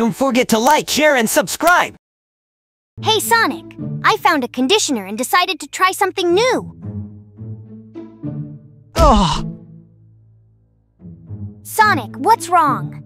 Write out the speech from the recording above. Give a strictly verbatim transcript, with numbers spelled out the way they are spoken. Don't forget to like, share, and subscribe! Hey Sonic, I found a conditioner and decided to try something new! Ugh! Sonic, what's wrong?